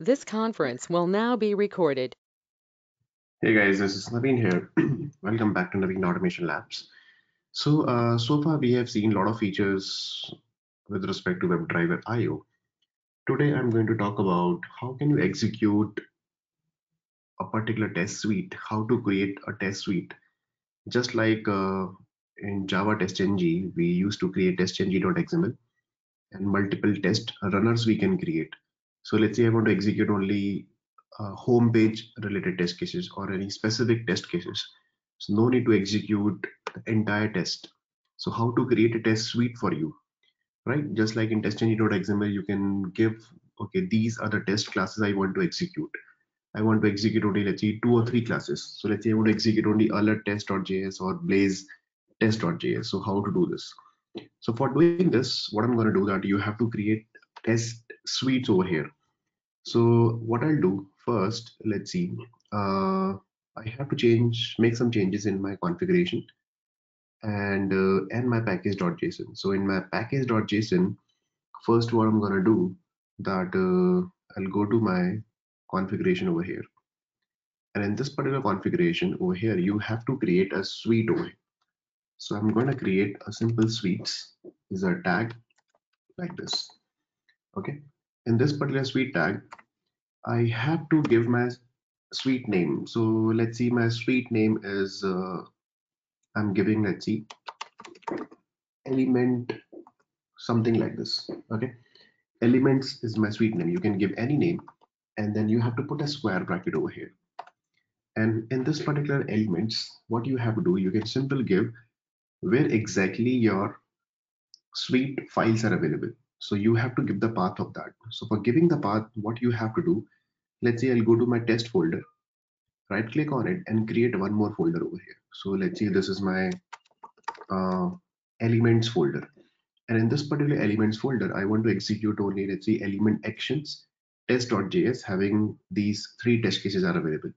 This conference will now be recorded. Hey guys, this is Naveen here. Welcome back to Naveen Automation Labs. So far we have seen a lot of features with respect to WebDriverIO. Today I'm going to talk about how can you execute a particular test suite, how to create a test suite. Just like in Java TestNG, we used to create testng.xml and multiple test runners we can create. So let's say I want to execute only home page related test cases or any specific test cases. So no need to execute the entire test. So how to create a test suite for you, right? Just like in testng.xml, you can give, okay, these are the test classes I want to execute. I want to execute only, let's say, 2 or 3 classes. So let's say I want to execute only alert test.js or blaze test.js. So how to do this? So for doing this, what I'm going to do that you have to create test suites over here. So what I'll do first, let's see, I have to make some changes in my configuration and my package.json. So in my package.json, first what I'm gonna do that I'll go to my configuration over here, and in this particular configuration over here, you have to create a suite over here. So I'm gonna create a simple suites is a tag like this. Okay. In this particular suite tag, I have to give my suite name. So let's see, my suite name is, I'm giving, let's see, element, something like this, okay? Elements is my suite name. You can give any name, and then you have to put a square bracket over here. And in this particular elements, what you have to do, you can simply give where exactly your suite files are available. So you have to give the path of that. So for giving the path, what you have to do, let's say I'll go to my test folder, right click on it and create one more folder over here. So let's say this is my elements folder. And in this particular elements folder, I want to execute only, let's say, element actions, test.js, having these 3 test cases are available.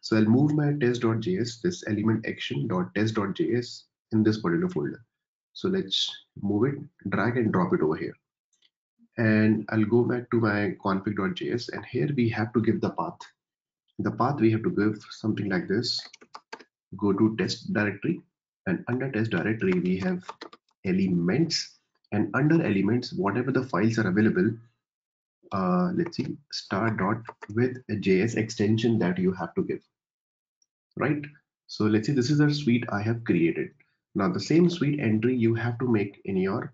So I'll move my test.js, this element action.test.js in this particular folder. So let's move it, drag and drop it over here. And I'll go back to my config.js, and here we have to give the path. The path we have to give something like this. Go to test directory, and under test directory we have elements, and under elements whatever the files are available, let's see, star dot with a JS extension that you have to give, right? So let's see, this is our suite I have created. Now the same suite entry you have to make in your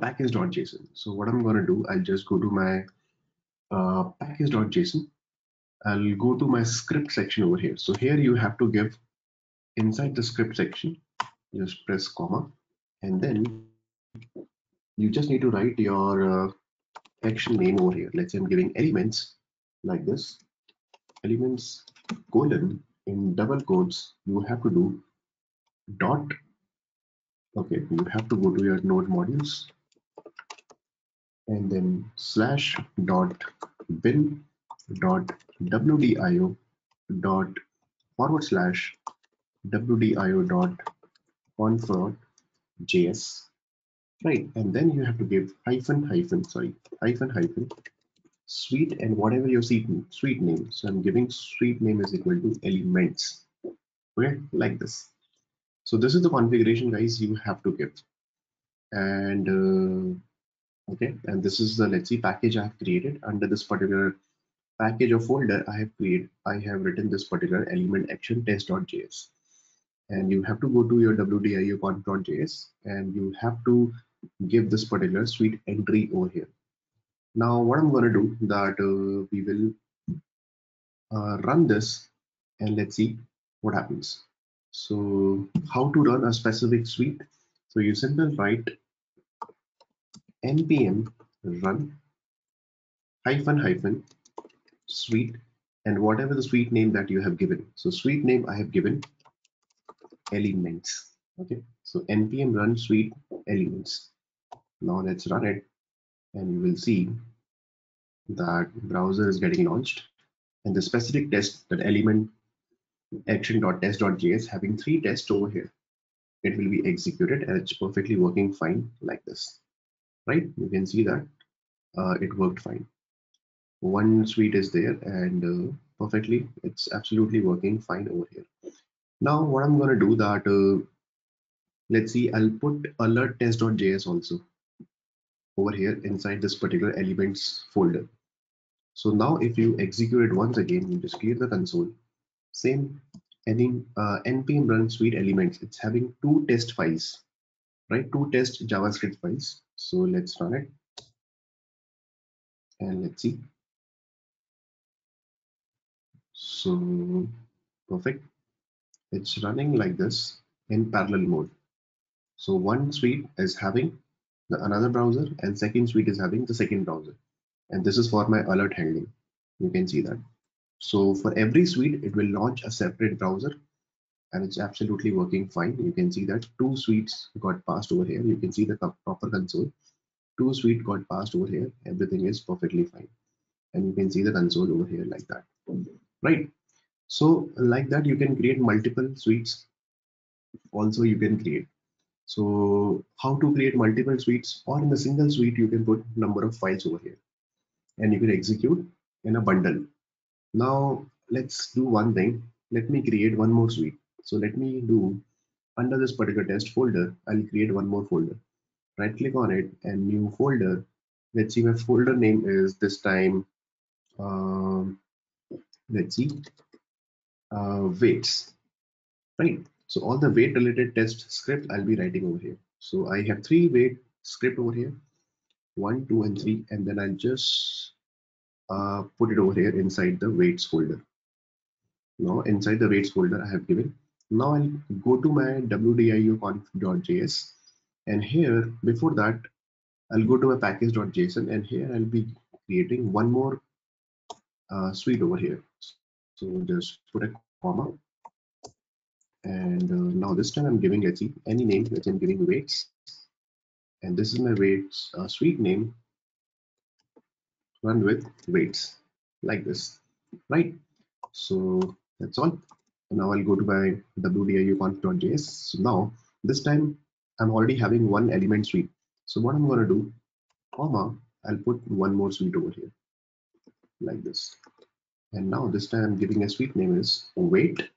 package.json. So what I'm going to do, I'll just go to my package.json. I'll go to my script section over here. So here you have to give inside the script section, just press comma, and then you just need to write your action name over here. Let's say I'm giving elements like this, elements colon, in double quotes you have to do dot. Okay, you have to go to your node modules and then slash dot bin dot wdio dot / wdio dot conf.js, right? And then you have to give hyphen hyphen suite and whatever your suite name. So I'm giving suite name is equal to elements, okay, like this. So this is the configuration, guys, you have to give. And okay, and this is the, let's see, package I have created. Under this particular package or folder I have created, I have written this particular element action test.js. And you have to go to your WebDriverIO conf.js, and you have to give this particular suite entry over here. Now what I'm going to do that we will run this, and let's see what happens. So how to run a specific suite? So you simply write npm run -- suite and whatever the suite name that you have given. So suite name I have given elements. Okay, so npm run suite elements. Now let's run it, and you will see that browser is getting launched, and the specific test, that element action.test.js, having 3 tests over here, it will be executed, and it's perfectly working fine like this, right? You can see that it worked fine. one suite is there, and perfectly, it's absolutely working fine over here. Now what I'm going to do that, let's see, I'll put alert test.js also over here inside this particular elements folder. So now if you execute it once again, you just clear the console, same ending, npm run suite elements, it's having two test files, right? Two test JavaScript files. So let's run it and let's see. So perfect. It's running like this in parallel mode. So one suite is having the another browser and second suite is having the second browser. And this is for my alert handling. You can see that. So for every suite, it will launch a separate browser and it's absolutely working fine. You can see that two suites got passed over here. You can see the proper console. Two suite got passed over here. Everything is perfectly fine. And you can see the console over here like that, right? So like that, you can create multiple suites. Also, you can create. So how to create multiple suites, or in a single suite, you can put number of files over here and you can execute in a bundle. Now let's do one thing. Let me create one more suite. So let me do under this particular test folder, I'll create one more folder. Right click on it and new folder. Let's see, my folder name is this time. Let's see, weights, right? So all the weight related test script I'll be writing over here. So I have three weight script over here, 1, 2, and 3, and then I'll just put it over here inside the weights folder. Now inside the weights folder I have given. Now I'll go to my wdio.conf.js, and here before that I'll go to my package.json, and here I'll be creating one more suite over here. So just put a comma. And now this time I'm giving, let's see, any name, which I'm giving weights. And this is my weights suite name, run with weights, like this, right? So that's all. And now I'll go to my wdio.conf.js. So now this time I'm already having one element suite. So what I'm going to do, comma, I'll put one more suite over here, like this. And now this time I'm giving a suite name is weight,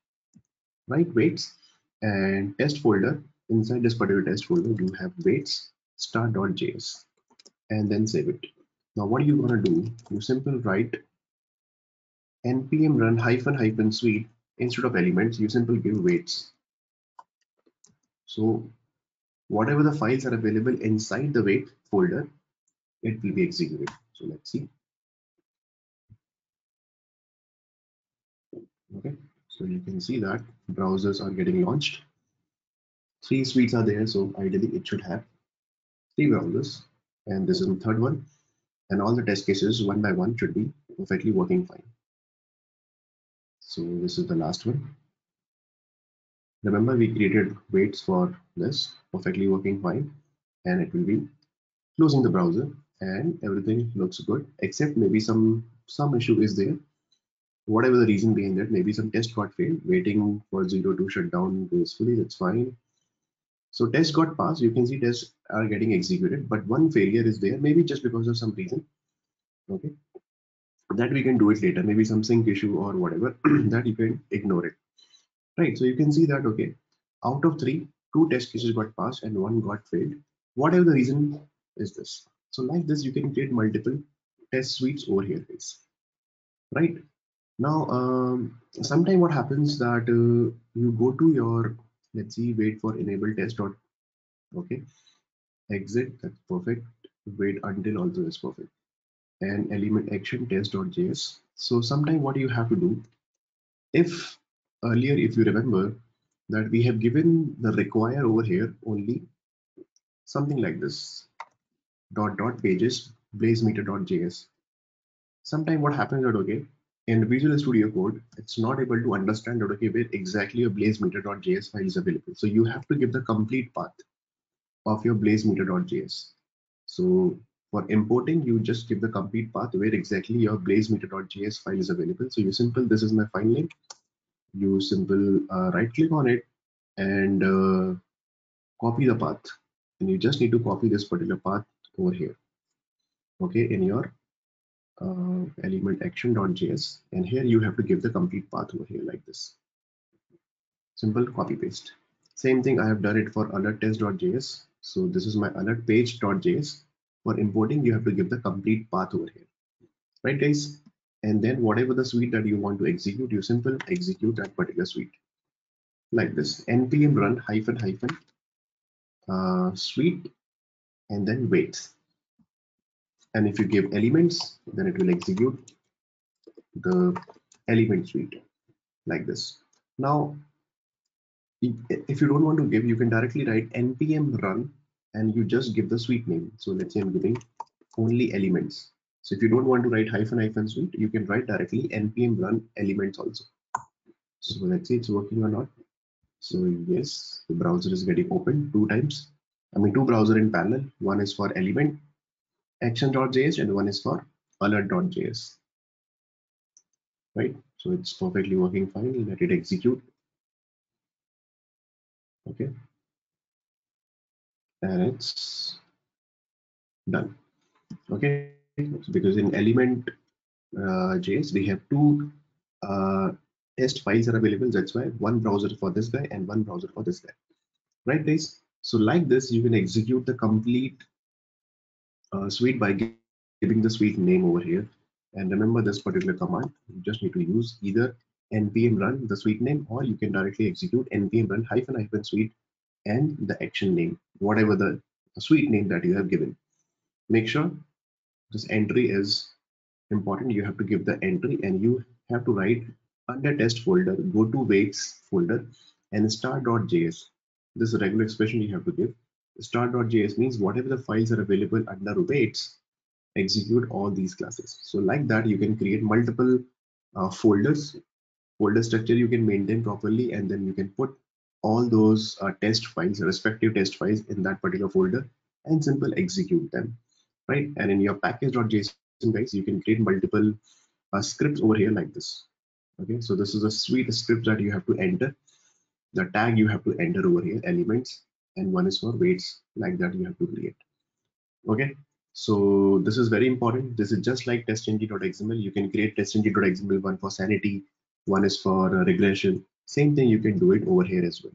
right, weights, and test folder. Inside this particular test folder, you have weights start.js, and then save it. Now what you want to do, you simply write npm run ---- suite instead of elements. You simply give weights. So whatever the files are available inside the weight folder, it will be executed. So let's see. Okay, so you can see that browsers are getting launched. Three suites are there, so ideally it should have three browsers, and this is the third one, and all the test cases one by one should be perfectly working fine. So this is the last one. Remember, we created weights for this, perfectly working fine, and it will be closing the browser, and everything looks good, except maybe some issue is there. Whatever the reason behind that, maybe some test got failed, waiting for 0 to shut down gracefully, that's fine. So tests got passed, you can see tests are getting executed, but one failure is there, maybe just because of some reason, okay? That we can do it later, maybe some sync issue or whatever, that you can ignore it, right? So you can see that, okay, out of three, two test cases got passed and one got failed. Whatever the reason is this. So like this, you can create multiple test suites over here, right? Now, sometime what happens that you go to your, let's see, wait for enable test. Okay, exit, that's perfect. Wait until also is perfect. And element action test.js. So sometime what you have to do, if earlier, if you remember that we have given the require over here only something like this, ... pages, blazemeter.js. Sometime what happens that, okay, in Visual Studio Code, it's not able to understand that, okay, where exactly a blazemeter.js file is available. So you have to give the complete path of your blazemeter.js. So for importing, you just give the complete path where exactly your blazemeter.js file is available. So you simple, this is my file name. You simple right click on it and copy the path. And you just need to copy this particular path over here, okay, in your element action.js, and here you have to give the complete path over here like this. Simple copy paste. Same thing I have done it for alert test.js. So this is my alert page.js. For importing, you have to give the complete path over here, right, guys? And then whatever the suite that you want to execute, you simply execute that particular suite like this. Npm run suite and then weights. And if you give elements, then it will execute the element suite like this. Now, if you don't want to give, you can directly write npm run and you just give the suite name. So let's say I'm giving only elements. So if you don't want to write -- suite, you can write directly npm run elements also. So let's see it's working or not. So yes, the browser is getting opened two times. I mean, two browsers in parallel. One is for element action.js and one is for alert.js. Right. So it's perfectly working fine. Let it execute. Okay. And it's done. Okay, because in element JS we have two test files are available. That's why one browser for this guy and one browser for this guy, right, guys? So like this, you can execute the complete suite by giving the suite name over here. And remember this particular command, you just need to use either npm run the suite name, or you can directly execute npm run -- suite and the action name, whatever the suite name that you have given. Make sure this entry is important. You have to give the entry and you have to write under test folder, go to weights folder and star.js. This is a regular expression you have to give. Star.js means whatever the files are available under weights, execute all these classes. So like that, you can create multiple folders. Folder structure you can maintain properly, and then you can put all those test files, respective test files in that particular folder and simple execute them, right? And in your package.json, guys, you can create multiple scripts over here like this. Okay, so this is a suite script that you have to enter. The tag you have to enter over here, elements, and one is for weights, like that you have to create. Okay, so this is very important. This is just like testng.xml. You can create testng.xml one for sanity, one is for regression. Same thing you can do it over here as well.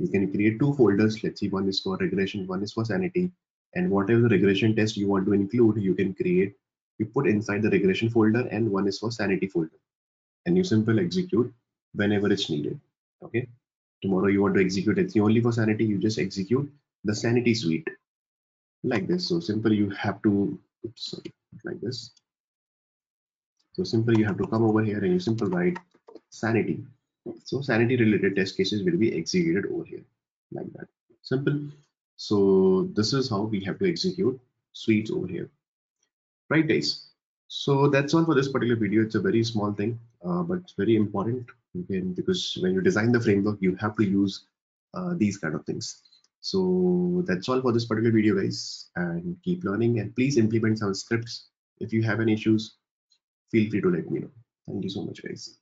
You can create two folders. Let's see, one is for regression, one is for sanity, and whatever the regression test you want to include, you can create, you put inside the regression folder, and one is for sanity folder, and you simply execute whenever it's needed. Okay, tomorrow you want to execute it's only for sanity, you just execute the sanity suite like this. So simple you have to like this. So simple you have to come over here and you simple write sanity. So sanity related test cases will be executed over here like that. Simple. So this is how we have to execute suites over here, right, guys? So that's all for this particular video. It's a very small thing, but it's very important, again, because when you design the framework, you have to use these kind of things. So that's all for this particular video, guys, and keep learning and please implement some scripts. If you have any issues, feel free to let me know. Thank you so much, guys.